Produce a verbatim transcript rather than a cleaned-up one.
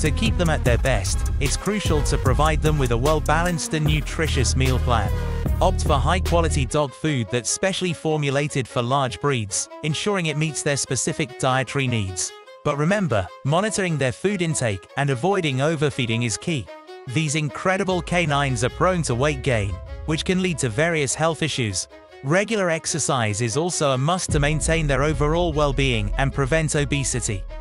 To keep them at their best, it's crucial to provide them with a well-balanced and nutritious meal plan. Opt for high-quality dog food that's specially formulated for large breeds, ensuring it meets their specific dietary needs. But remember, monitoring their food intake and avoiding overfeeding is key. These incredible canines are prone to weight gain, which can lead to various health issues. Regular exercise is also a must to maintain their overall well-being and prevent obesity.